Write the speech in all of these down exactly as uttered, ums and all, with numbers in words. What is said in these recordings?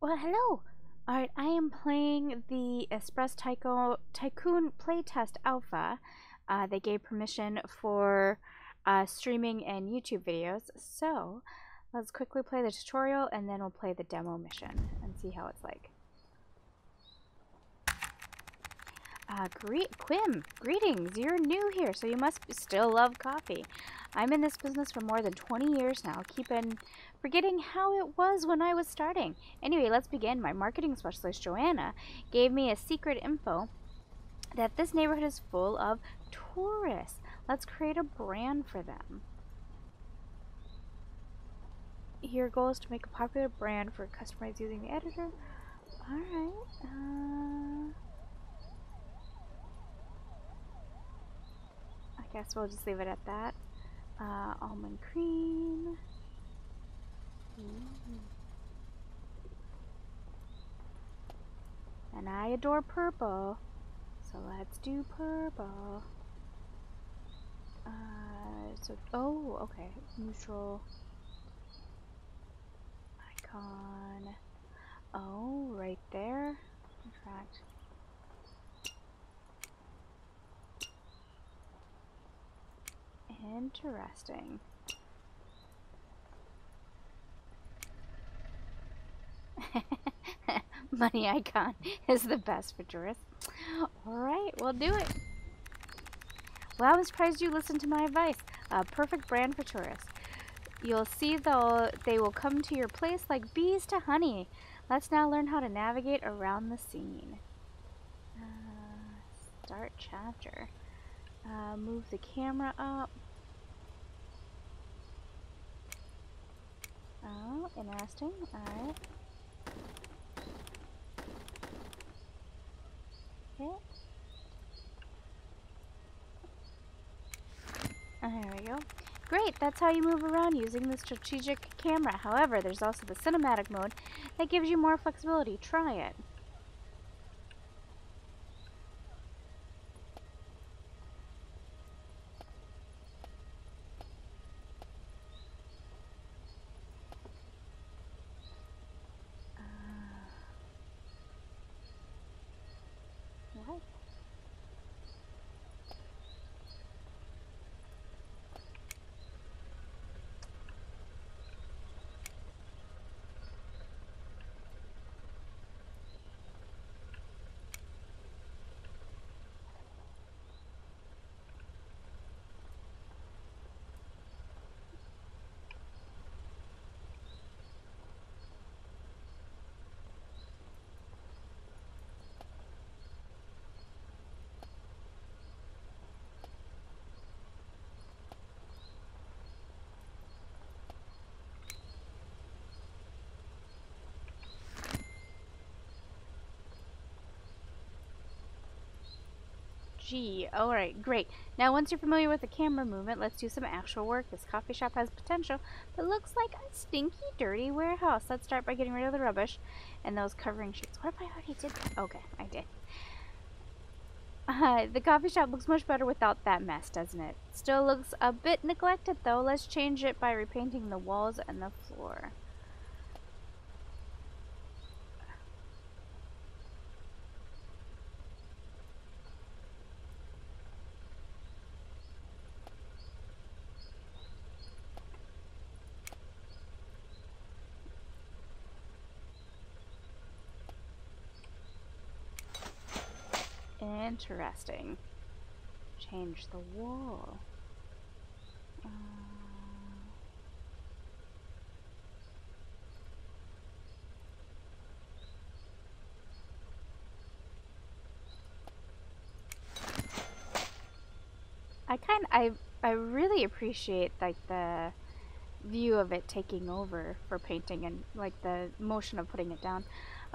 Well, hello! Alright, I am playing the Espresso Tycoon Playtest Alpha. Uh, they gave permission for uh, streaming and YouTube videos, so let's quickly play the tutorial and then we'll play the demo mission and see how it's like. Uh, greet Quim! Greetings! You're new here, so you must still love coffee. I'm in this business for more than twenty years now, keeping forgetting how it was when I was starting. Anyway, let's begin. My marketing specialist, Joanna, gave me a secret info that this neighborhood is full of tourists. Let's create a brand for them. Your goal is to make a popular brand for customers using the editor. Alright. Uh, I guess we'll just leave it at that. Uh, almond cream. Mm-hmm. And I adore purple, so let's do purple. Uh, so oh, okay, neutral icon. Oh, right there. Attract. Interesting. Money icon is the best for tourists. Alright, we'll do it. Well, I was surprised you listened to my advice. A perfect brand for tourists. You'll see though they will come to your place like bees to honey. Let's now learn how to navigate around the scene. Uh, start chapter. Uh, move the camera up. Oh, interesting. Alright. Okay. And there we go. Great, that's how you move around using the strategic camera. However, there's also the cinematic mode that gives you more flexibility. Try it. Gee, alright, great. Now once you're familiar with the camera movement, let's do some actual work. This coffee shop has potential, but looks like a stinky, dirty warehouse. Let's start by getting rid of the rubbish and those covering sheets. What if I already did that? Okay, I did. Uh, the coffee shop looks much better without that mess, doesn't it? Still looks a bit neglected though. Let's change it by repainting the walls and the floor. Interesting. Change the wall. Uh, I kind I I really appreciate like the view of it taking over for painting and like the motion of putting it down.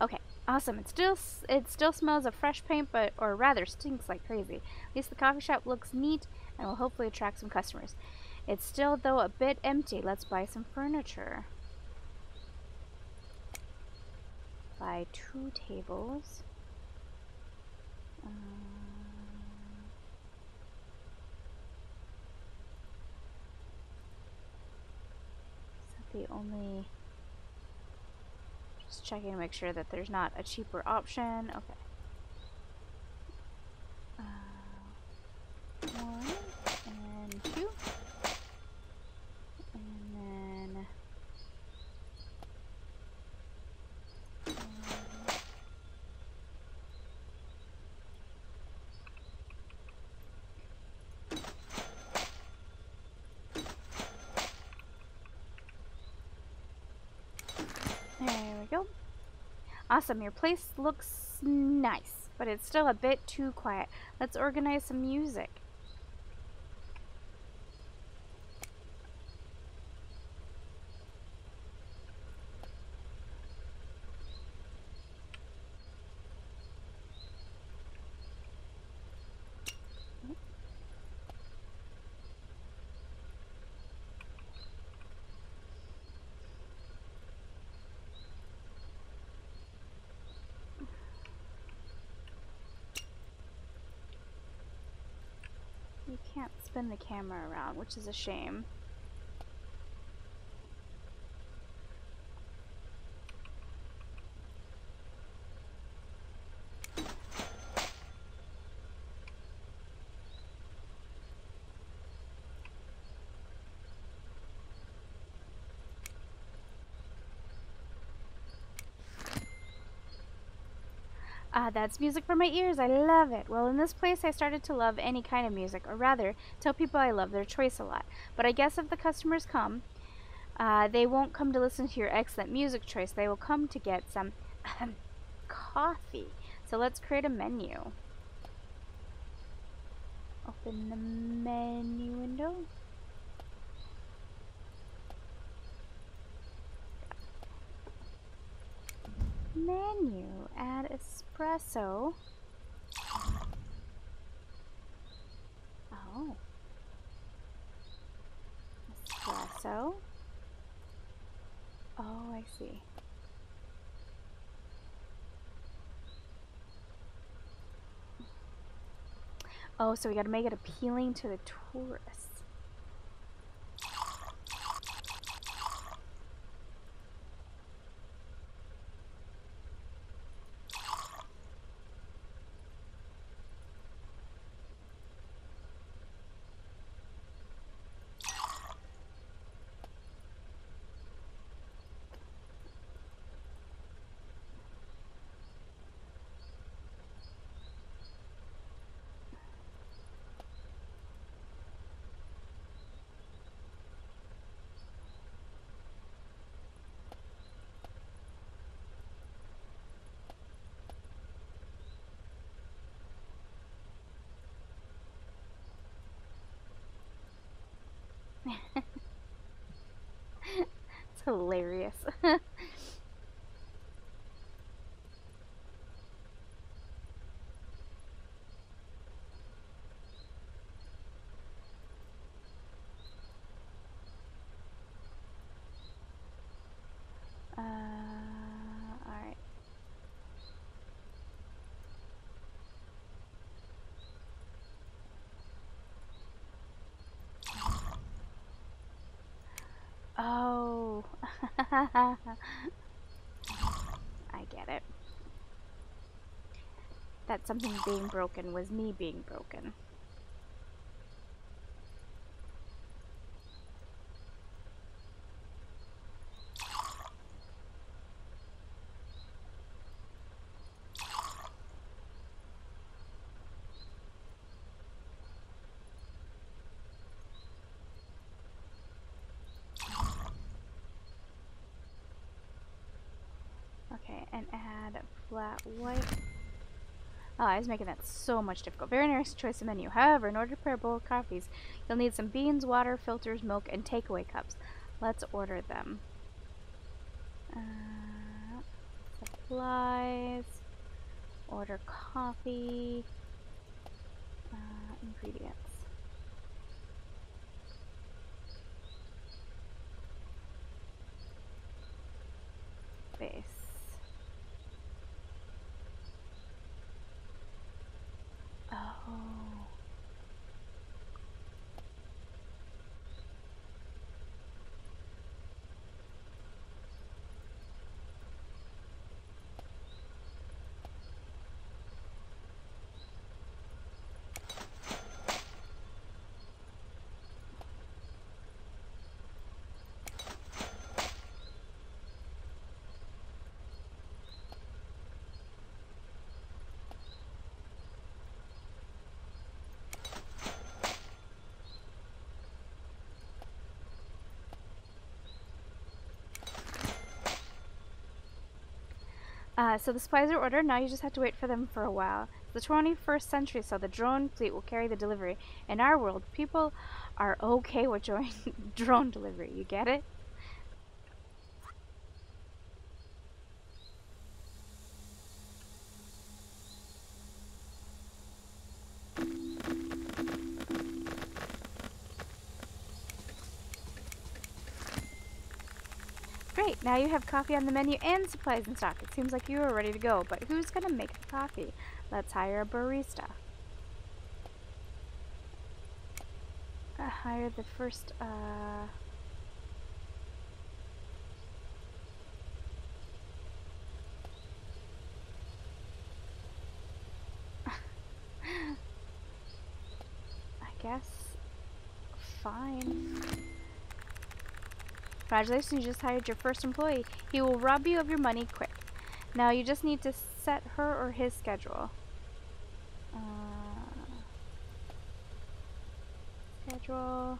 Okay. Awesome. It still it still smells of fresh paint, but or rather stinks like crazy. At least the coffee shop looks neat and will hopefully attract some customers. It's still though a bit empty. Let's buy some furniture. Buy two tables. Um, is that the only? Just checking to make sure that there's not a cheaper option. Okay. Uh, one and two. And then... Um, there we go. Awesome, your place looks nice, but it's still a bit too quiet. Let's organize some music. You can't spin the camera around, which is a shame. Ah, that's music for my ears. I love it. Well, in this place, I started to love any kind of music, or rather, tell people I love their choice a lot. But I guess if the customers come, uh, they won't come to listen to your excellent music choice. They will come to get some coffee. So let's create a menu. Open the menu window. Menu, add espresso. Oh. Espresso. Oh, I see. Oh, so we gotta make it appealing to the tourists. It's hilarious. uh, all right. Oh, I get it. That something being broken was me being broken. Okay, and add a flat white. Oh, I was making that so much difficult. Very nice choice of menu. However, in order to prepare a bowl of coffees, you'll need some beans, water, filters, milk, and takeaway cups. Let's order them. Uh, supplies. Order coffee. Uh, ingredients. Base. Uh, so the supplies are ordered, now you just have to wait for them for a while. It's the twenty-first century, so the drone fleet will carry the delivery. In our world, people are okay with drone delivery, you get it? Great, now you have coffee on the menu and supplies in stock. It seems like you are ready to go, but who's going to make the coffee? Let's hire a barista. Uh, hire the first, uh... I guess... fine. Congratulations, you just hired your first employee. He will rob you of your money quick. Now you just need to set her or his schedule. Uh, schedule.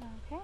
Okay.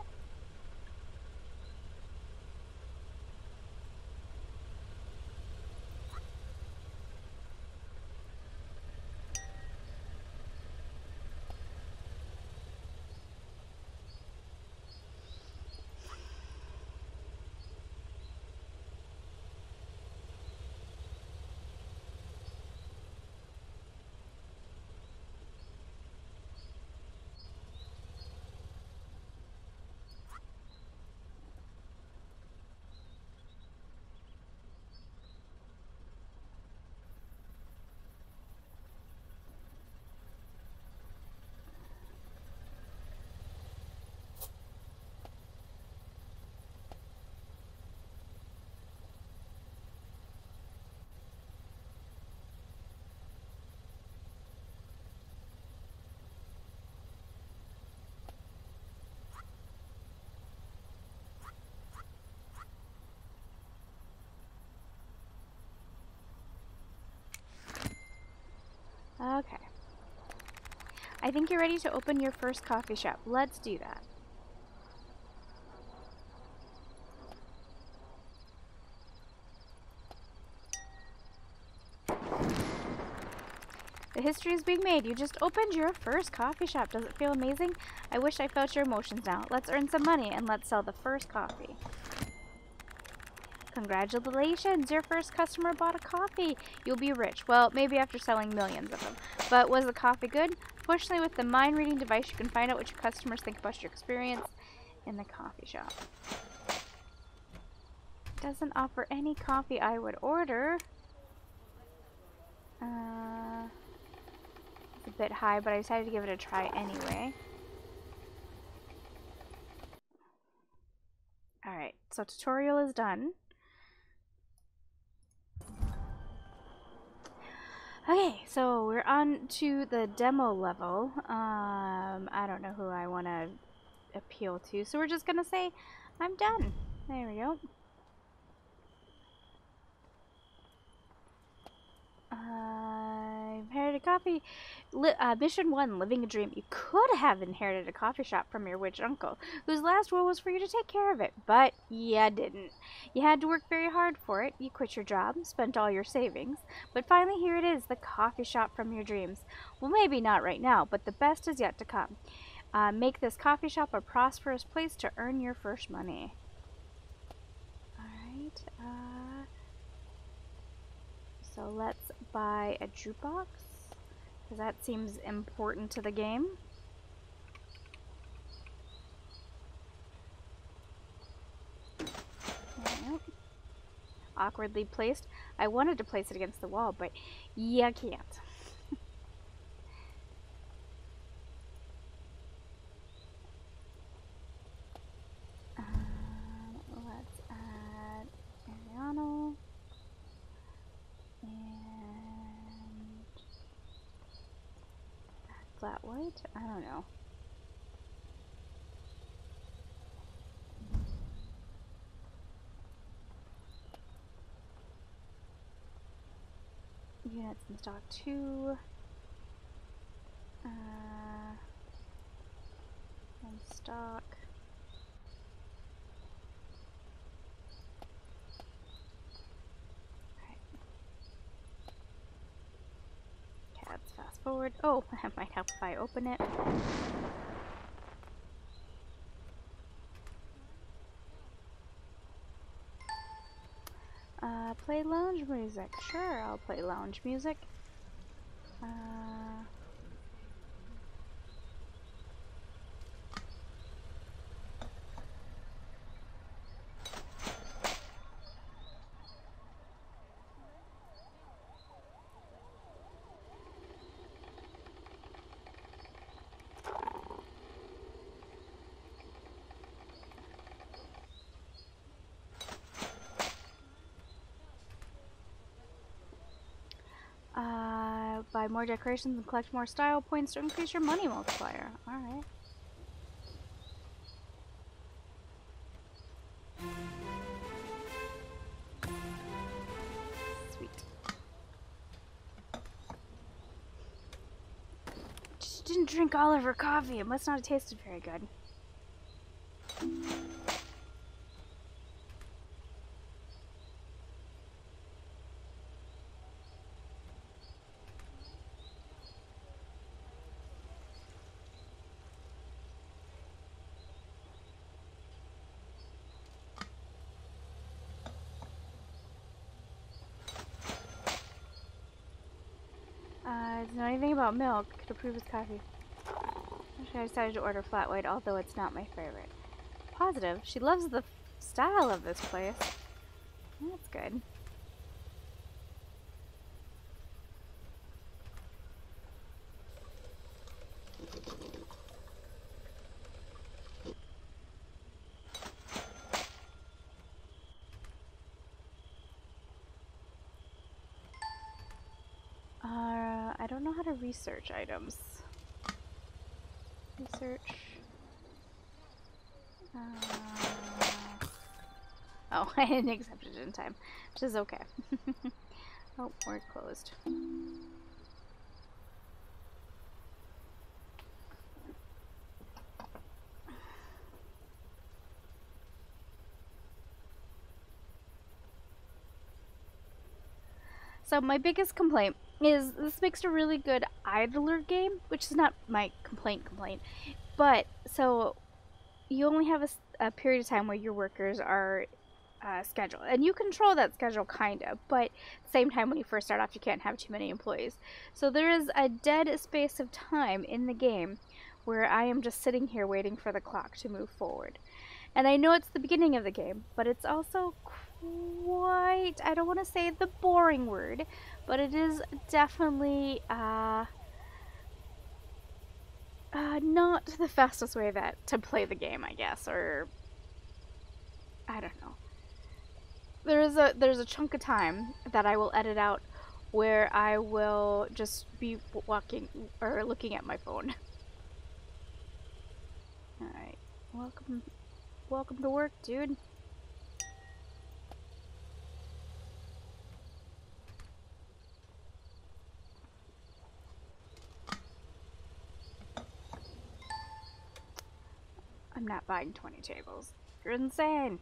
Okay. I think you're ready to open your first coffee shop. Let's do that. The history is being made. You just opened your first coffee shop. Does it feel amazing? I wish I felt your emotions now. Let's earn some money and let's sell the first coffee. Congratulations, your first customer bought a coffee. You'll be rich. Well, maybe after selling millions of them. But was the coffee good? Fortunately, with the mind reading device, you can find out what your customers think about your experience in the coffee shop. Doesn't offer any coffee I would order. Uh, it's a bit high, but I decided to give it a try anyway. Alright, so tutorial is done. Okay, so we're on to the demo level. Um, I don't know who I want to appeal to, so we're just going to say, I'm done. There we go. I inherited a coffee. Li uh, mission one, living a dream. You could have inherited a coffee shop from your witch uncle, whose last will was for you to take care of it, but you didn't. You had to work very hard for it. You quit your job, spent all your savings, but finally here it is, the coffee shop from your dreams. Well, maybe not right now, but the best is yet to come. Uh, make this coffee shop a prosperous place to earn your first money. All right. Uh, so let's buy a jukebox, because that seems important to the game. Yep. Awkwardly placed. I wanted to place it against the wall, but you can't. um, let's add Ariano. Flat white? I don't know. units in stock two. Uh, in stock. All right. Okay, let's fast forward. Oh, that might help if I open it. Uh, play lounge music. Sure, I'll play lounge music. Uh, Buy more decorations and collect more style points to increase your money multiplier. Alright. Sweet. She didn't drink all of her coffee. It must not have tasted very good. Know anything about milk, could approve his coffee. Actually, I decided to order flat white, although it's not my favorite. Positive, she loves the style of this place. That's good. I don't know how to research items. Research. Uh, oh, I didn't accept it in time, which is okay. Oh, we're closed. So my biggest complaint is this makes a really good idler game, which is not my complaint complaint, but so you only have a, a period of time where your workers are uh, scheduled, and you control that schedule kind of, but at the same time when you first start off you can't have too many employees, so there is a dead space of time in the game where I am just sitting here waiting for the clock to move forward. And I know it's the beginning of the game, but it's also quite, I don't want to say the boring word, but it is definitely uh, uh, not the fastest way that to play the game, I guess, or I don't know. There's a, there's a chunk of time that I will edit out where I will just be walking or looking at my phone. Alright, welcome. Welcome to work, dude. I'm not buying twenty tables. You're insane.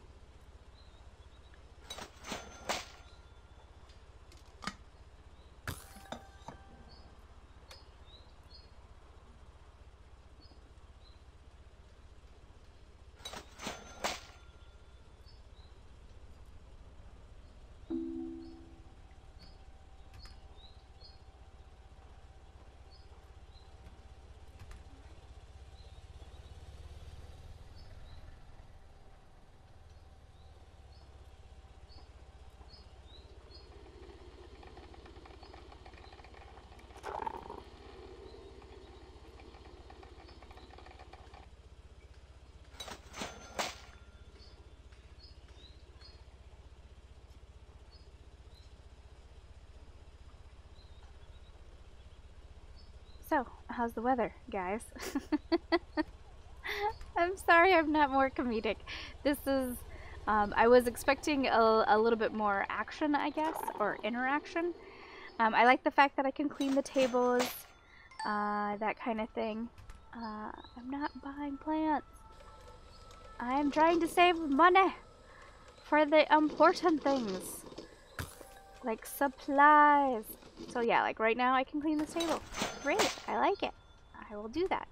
So, how's the weather, guys? I'm sorry I'm not more comedic. This is, um, I was expecting a, a little bit more action, I guess, or interaction. Um, I like the fact that I can clean the tables, uh, that kind of thing. Uh, I'm not buying plants. I'm trying to save money for the important things, like supplies. So yeah, like right now I can clean this table. Great, I like it. I will do that.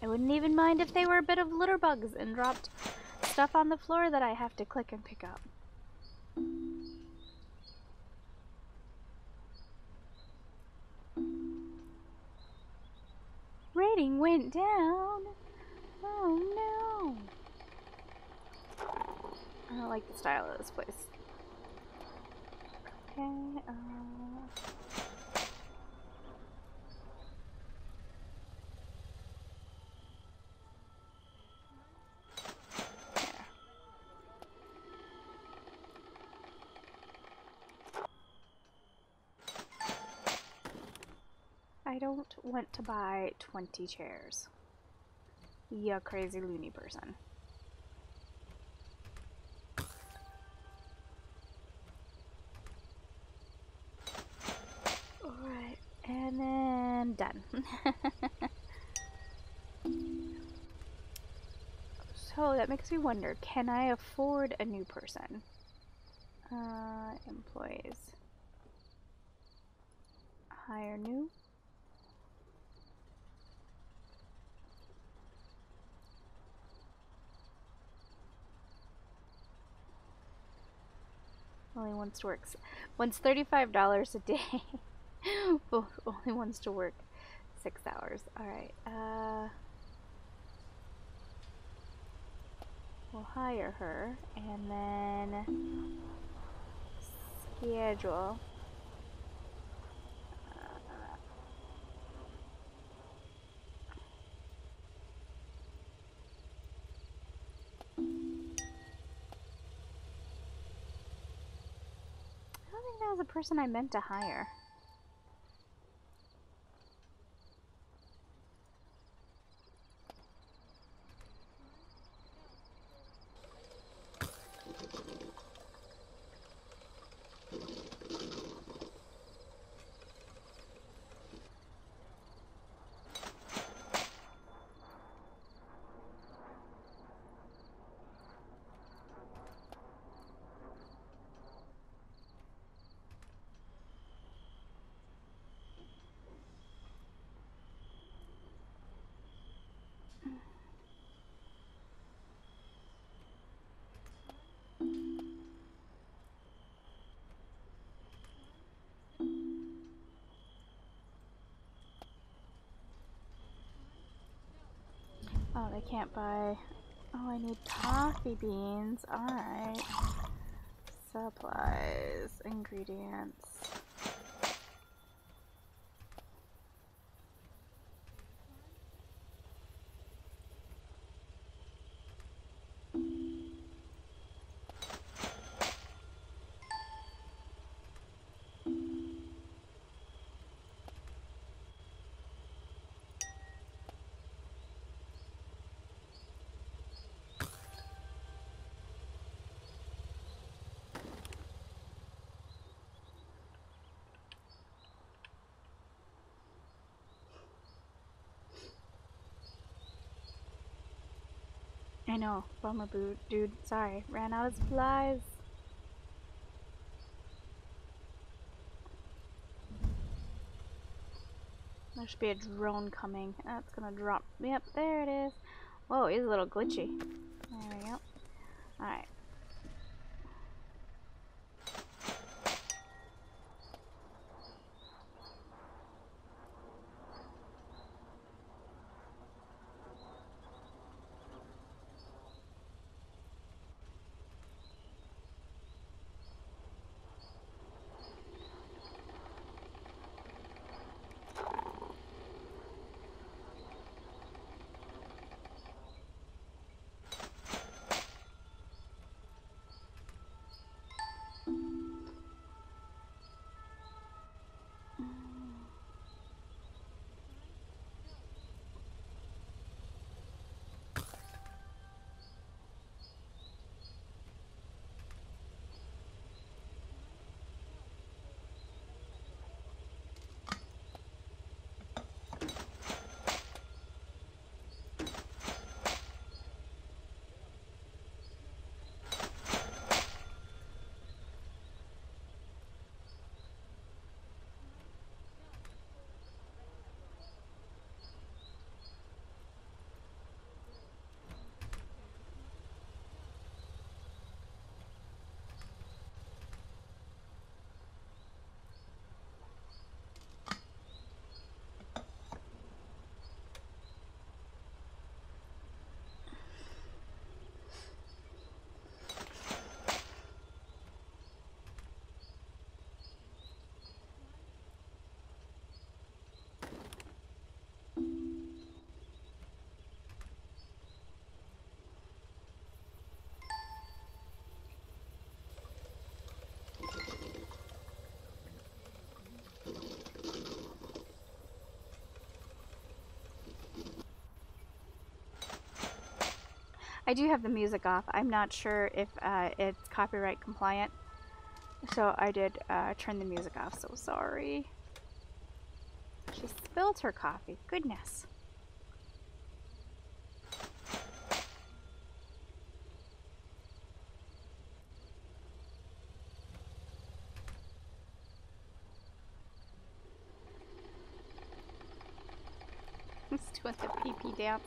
I wouldn't even mind if they were a bit of litter bugs and dropped stuff on the floor that I have to click and pick up. Rating went down. Oh no. I don't like the style of this place. Okay, uh... I don't want to buy twenty chairs. You crazy loony person. Alright, and then done. So that makes me wonder, can I afford a new person? Uh, employees. Hire new. Only wants to work. Wants thirty-five dollars a day. Well, only wants to work six hours. Alright. Uh, we'll hire her. And then schedule. The person I meant to hire. Oh, they can't buy. Oh, I need coffee beans. Alright. Supplies, ingredients. I know, bummer boot, dude. Sorry, ran out of supplies. There should be a drone coming. That's gonna drop. Yep, there it is. Whoa, he's a little glitchy. There we go. Alright. I do have the music off. I'm not sure if uh, it's copyright compliant, so I did uh, turn the music off, so sorry. She spilled her coffee, goodness. Let's do the pee-pee dance.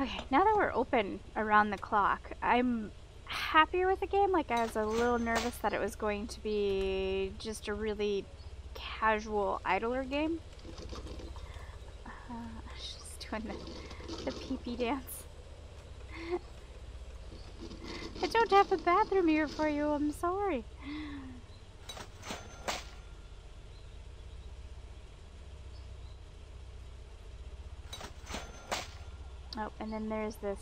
Okay, now that we're open around the clock, I'm happier with the game. Like, I was a little nervous that it was going to be just a really casual idler game. Uh, she's doing the, the pee-pee dance. I don't have a bathroom here for you, I'm sorry. Oh, and then there's this,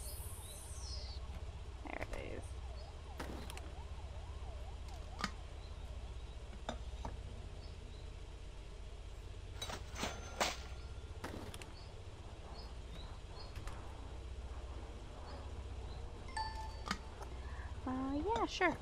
there it is. Uh, yeah, sure.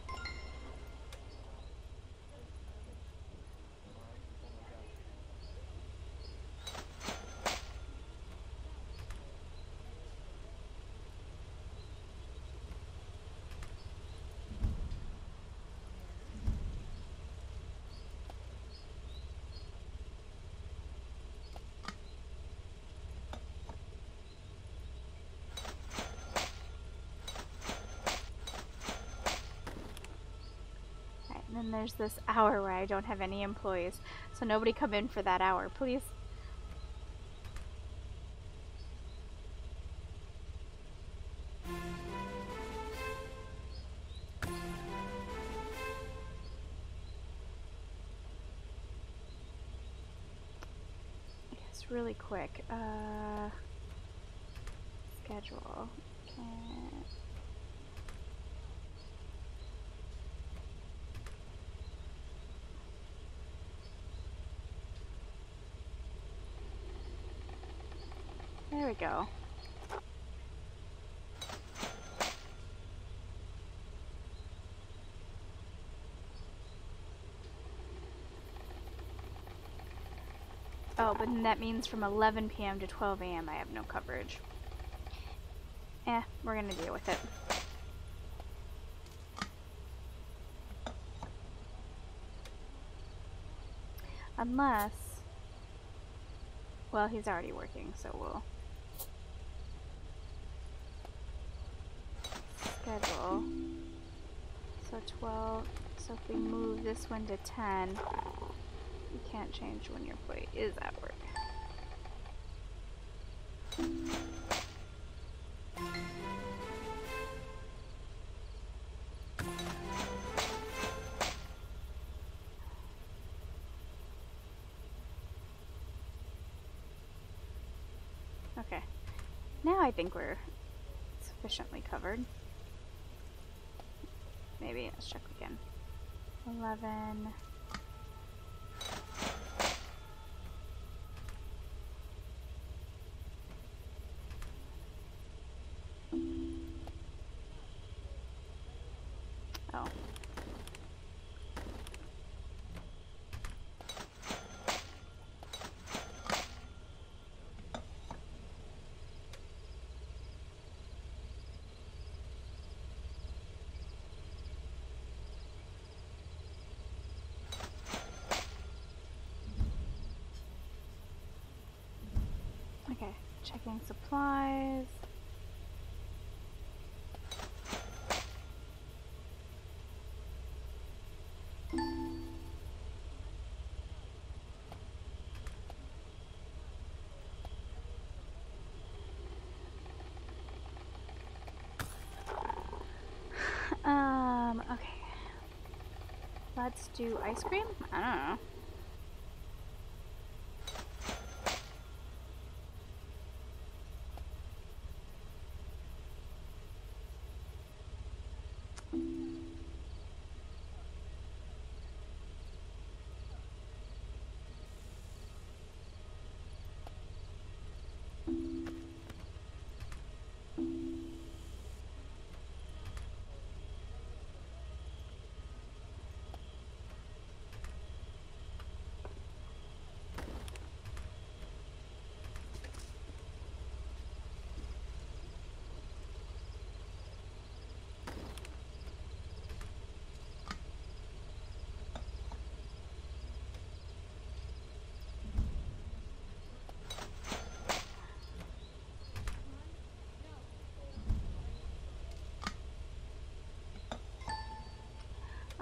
And there's this hour where I don't have any employees, so nobody come in for that hour, please. It's really quick. Uh, schedule. Can't. There we go. Oh, but that means from eleven p m to twelve a m I have no coverage. Eh, we're gonna deal with it. Unless, well, he's already working, so we'll schedule. So twelve, so if we move this one to ten, you can't change when your employee is at work. Okay, now I think we're sufficiently covered. Maybe, let's check again. eleven. Oh. Okay, checking supplies. Um, okay. Let's do ice cream? I don't know.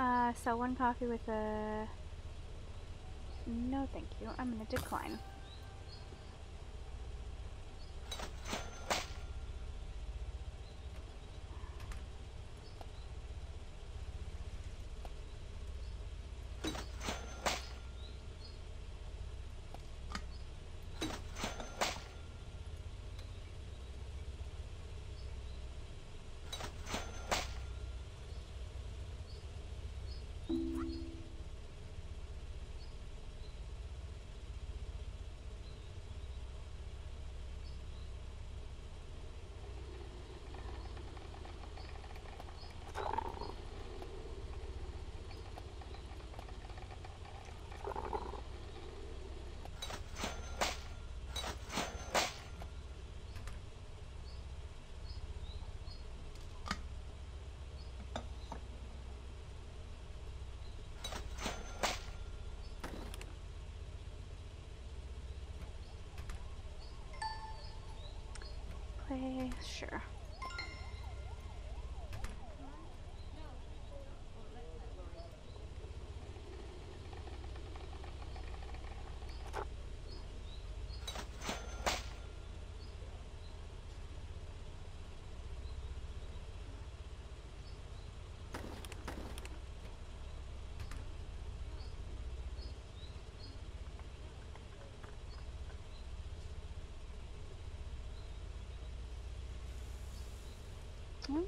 Uh, so one coffee with a... No, thank you. I'm gonna decline. Play, sure. Mm-hmm.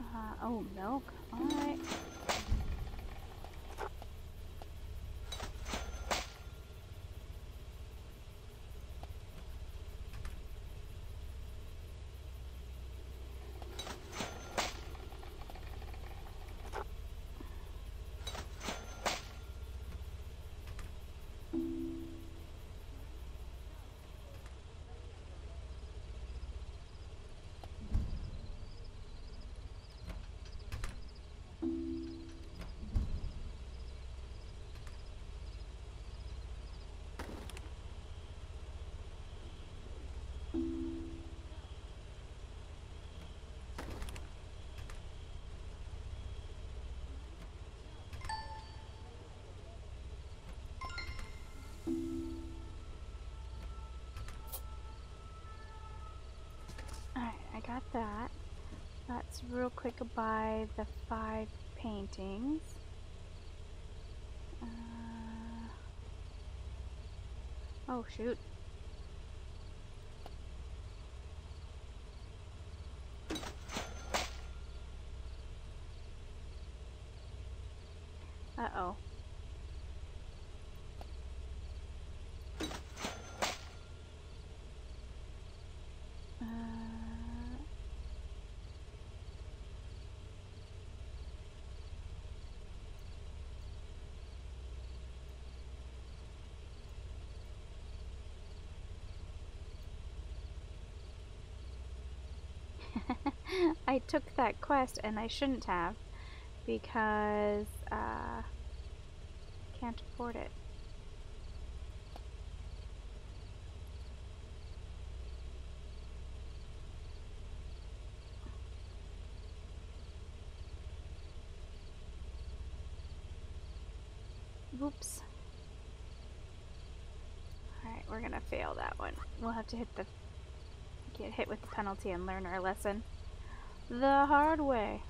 Uh, oh, milk. All right. got that. Let's real quick buy the five paintings. Uh, oh shoot. Uh-oh. Uh, I took that quest and I shouldn't have, because uh can't afford it. Oops. Alright, we're gonna fail that one. We'll have to hit the get hit with the penalty and learn our lesson the hard way.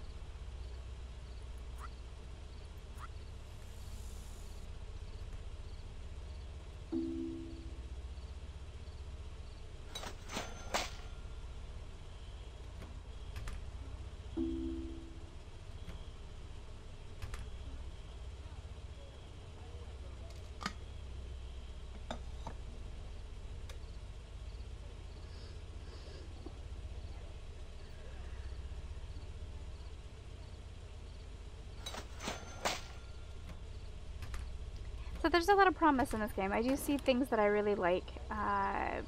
So there's a lot of promise in this game. I do see things that I really like, uh,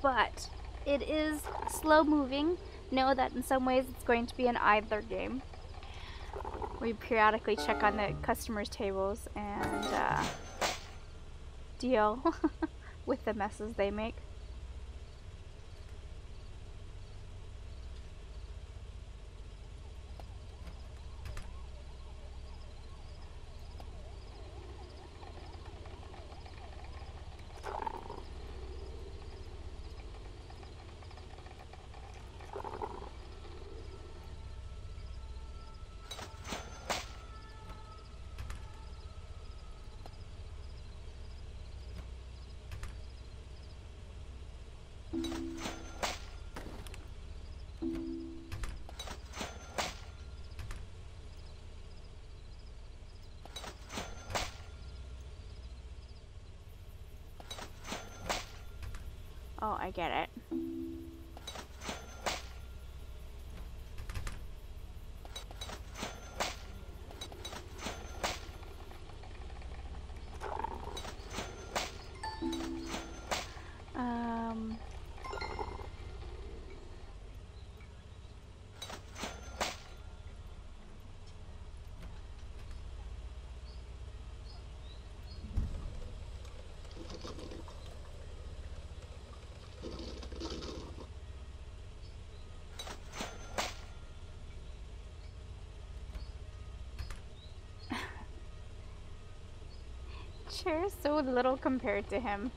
but it is slow moving. Know that in some ways it's going to be an idler game. We periodically check on the customers' tables and uh, deal with the messes they make. Oh, I get it. Um. Chair's so little compared to him.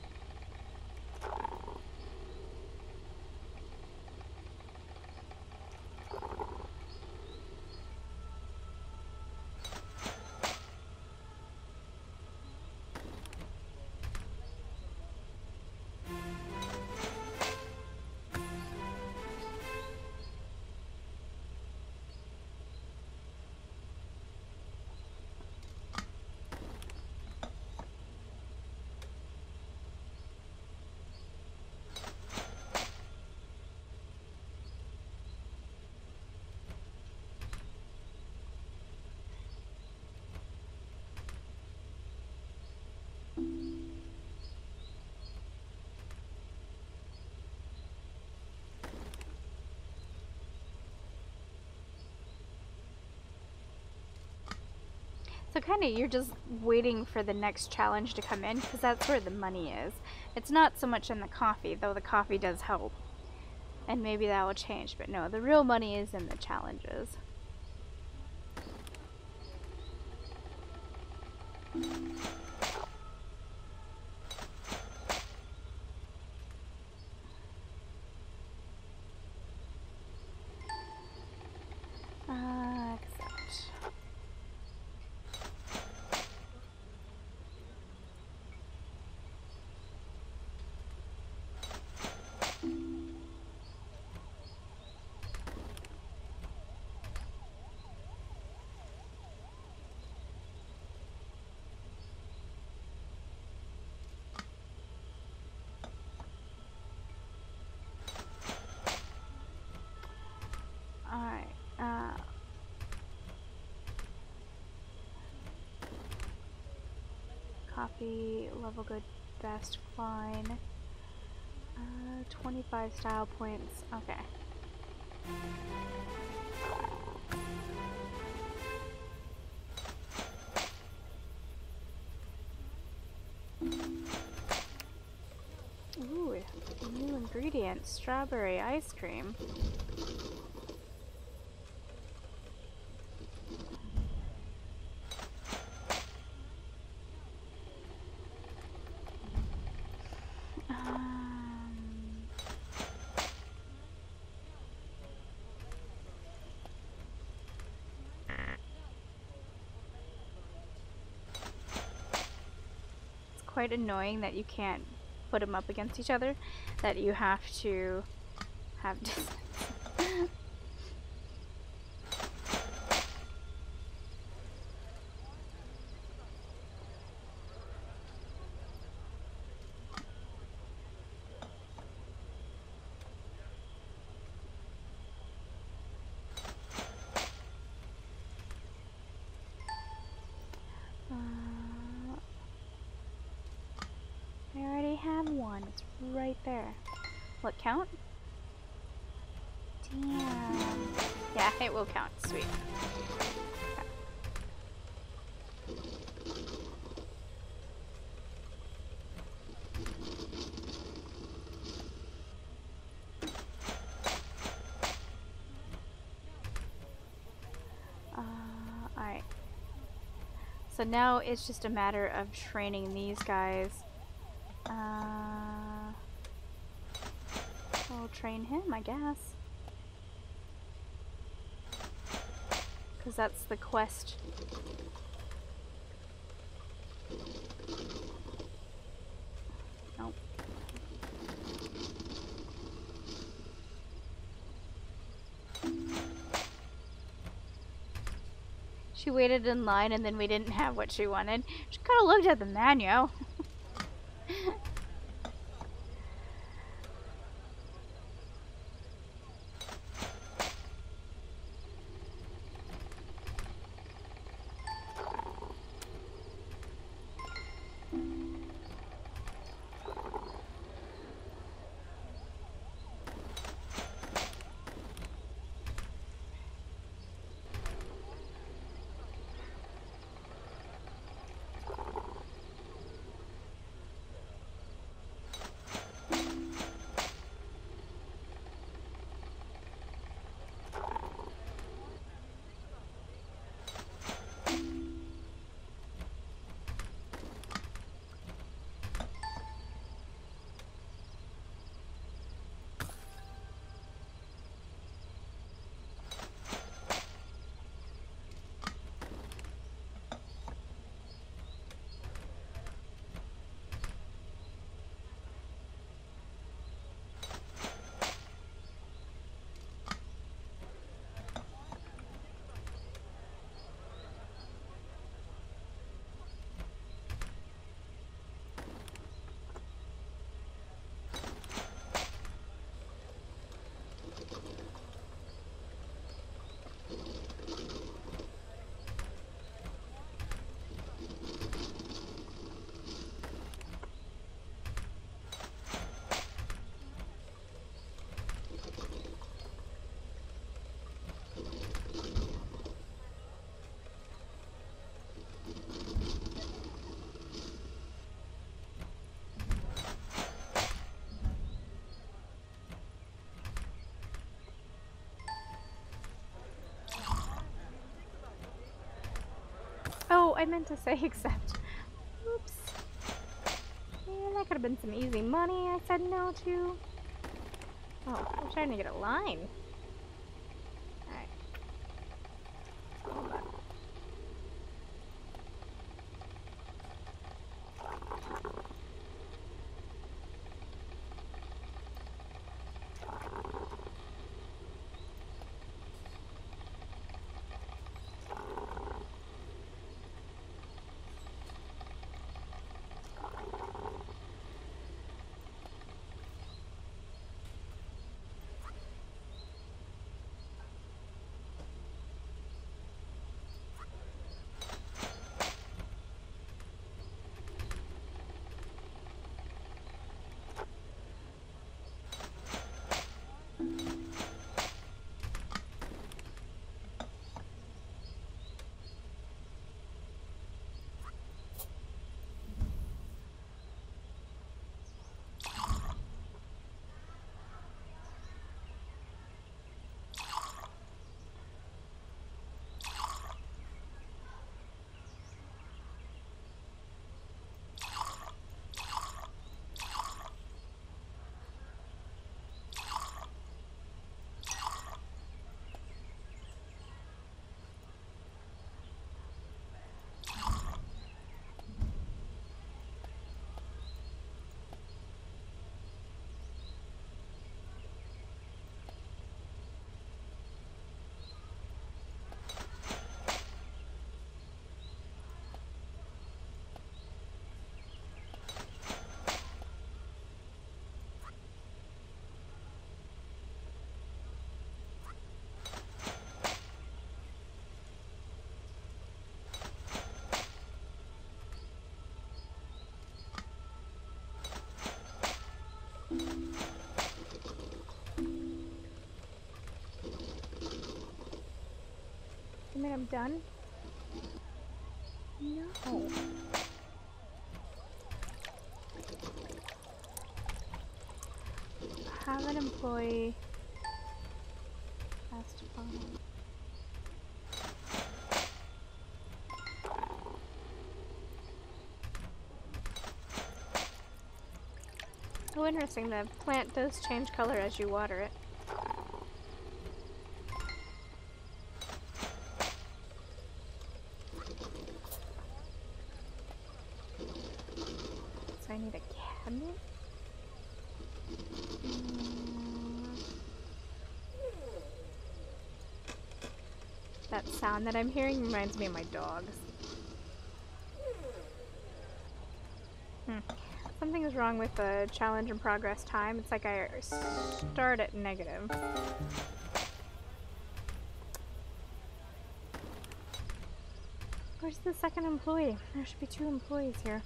So kind of you're just waiting for the next challenge to come in, because that's where the money is. It's not so much in the coffee, though the coffee does help. And maybe that will change, but no, the real money is in the challenges. coffee, level good, best wine, uh, twenty-five style points, okay. Ooh, new ingredient, strawberry ice cream. Quite annoying that you can't put them up against each other, that you have to have distance. It's right there. Will it count? Damn. Yeah, it will count. Sweet. Uh, alright. So now it's just a matter of training these guys. Um... I'll train him, I guess. Because that's the quest. Nope. She waited in line and then we didn't have what she wanted. She kind of looked at the menu. Oh, I meant to say accept. Oops. Yeah, that could have been some easy money I said no to. Oh, I'm trying to get a line. Alright. Hold on. And then I'm done. No. Have an employee. Has to follow. Oh, interesting. The plant does change color as you water it. So I need a cabinet? Mm. That sound that I'm hearing reminds me of my dogs. Hmm. Something is wrong with the challenge and progress time. It's like I start at negative. Where's the second employee? There should be two employees here.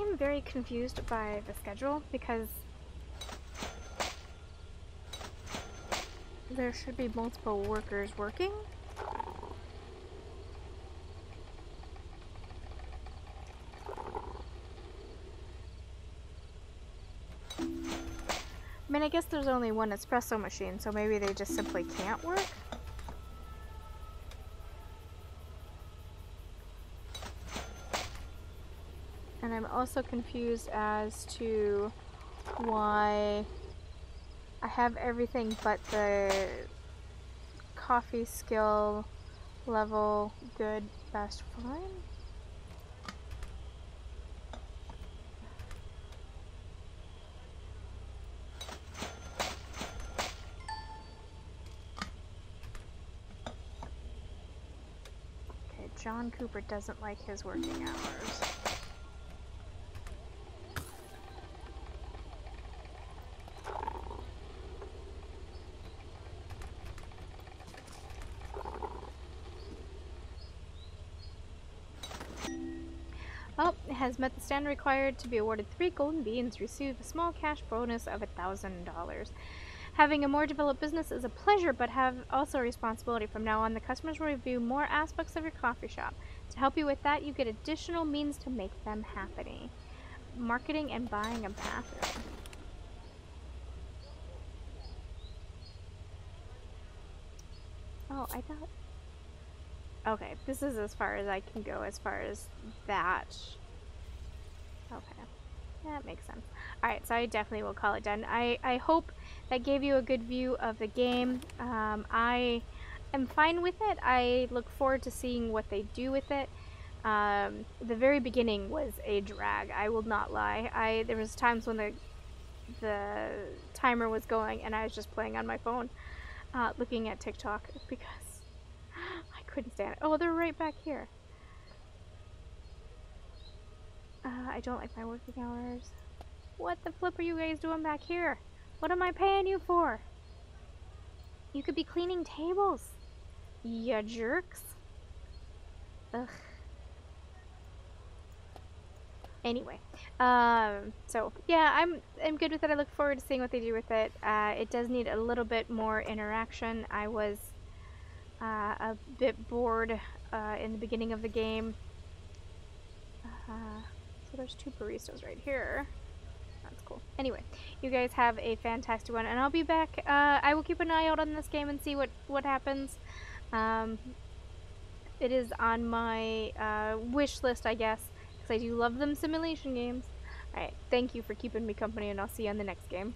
I'm very confused by the schedule because there should be multiple workers working. I mean, I guess there's only one espresso machine, so maybe they just simply can't work. And I'm also confused as to why I have everything but the coffee skill level good best fine. Okay, John Cooper doesn't like his working hours. Has met the standard required to be awarded three golden beans, receive a small cash bonus of one thousand dollars. Having a more developed business is a pleasure, but have also a responsibility. From now on, the customers will review more aspects of your coffee shop. To help you with that, you get additional means to make them happy. Marketing and buying a bathroom. Oh, I thought... Okay, this is as far as I can go as far as that... Okay, that makes sense. Alright, so I definitely will call it done. I, I hope that gave you a good view of the game. Um, I am fine with it. I look forward to seeing what they do with it. Um, the very beginning was a drag, I will not lie. I there was times when the, the timer was going and I was just playing on my phone, uh, looking at TikTok because I couldn't stand it. Oh, they're right back here. Uh, I don't like my working hours. What the flip are you guys doing back here? What am I paying you for? You could be cleaning tables, you jerks. Ugh. Anyway, um, so yeah, I'm I'm good with it. I look forward to seeing what they do with it. Uh, it does need a little bit more interaction. I was uh, a bit bored uh, in the beginning of the game. Uh, So there's two baristas right here. That's cool. Anyway, you guys have a fantastic one, and I'll be back. Uh, I will keep an eye out on this game and see what, what happens. Um, it is on my uh, wish list, I guess, because I do love them simulation games. Alright, thank you for keeping me company, and I'll see you on the next game.